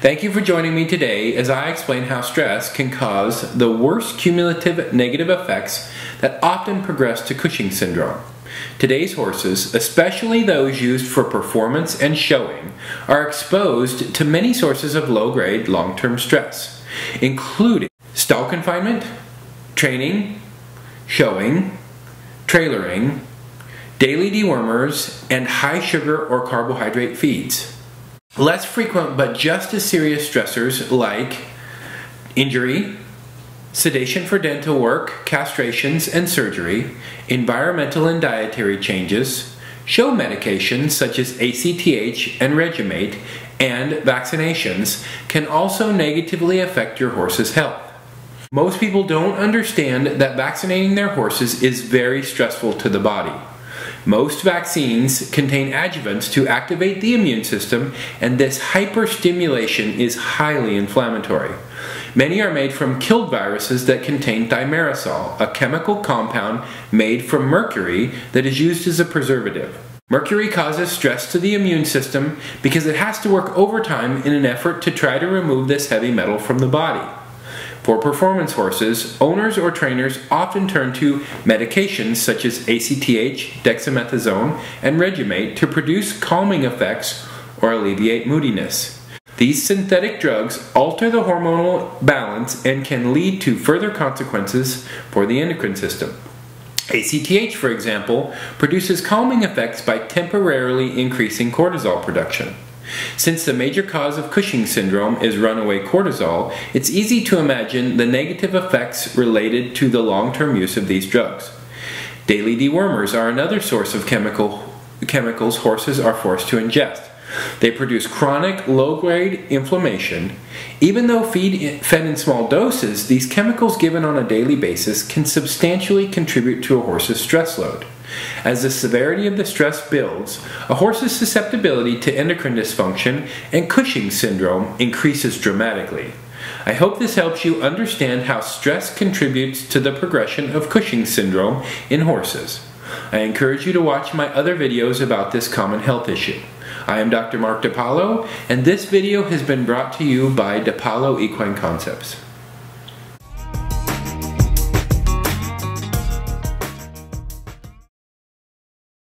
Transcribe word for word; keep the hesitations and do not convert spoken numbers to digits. Thank you for joining me today as I explain how stress can cause the worst cumulative negative effects that often progress to Cushing's syndrome. Today's horses, especially those used for performance and showing, are exposed to many sources of low-grade long-term stress, including stall confinement, training, showing, trailering, daily dewormers, and high sugar or carbohydrate feeds. Less frequent but just as serious stressors like injury, sedation for dental work, castrations and surgery, environmental and dietary changes, show medications such as A C T H and Regumate, and vaccinations can also negatively affect your horse's health. Most people don't understand that vaccinating their horses is very stressful to the body. Most vaccines contain adjuvants to activate the immune system, and this hyperstimulation is highly inflammatory. Many are made from killed viruses that contain thimerosal, a chemical compound made from mercury that is used as a preservative. Mercury causes stress to the immune system because it has to work overtime in an effort to try to remove this heavy metal from the body. For performance horses, owners or trainers often turn to medications such as A C T H, dexamethasone, and Regumate to produce calming effects or alleviate moodiness. These synthetic drugs alter the hormonal balance and can lead to further consequences for the endocrine system. A C T H, for example, produces calming effects by temporarily increasing cortisol production. Since the major cause of Cushing's syndrome is runaway cortisol, it's easy to imagine the negative effects related to the long-term use of these drugs. Daily dewormers are another source of chemical, chemicals horses are forced to ingest. They produce chronic, low-grade inflammation. Even though feed, fed in small doses, these chemicals given on a daily basis can substantially contribute to a horse's stress load. As the severity of the stress builds, a horse's susceptibility to endocrine dysfunction and Cushing's syndrome increases dramatically. I hope this helps you understand how stress contributes to the progression of Cushing's syndrome in horses. I encourage you to watch my other videos about this common health issue. I am Doctor Mark DePaolo, and this video has been brought to you by DePaolo Equine Concepts.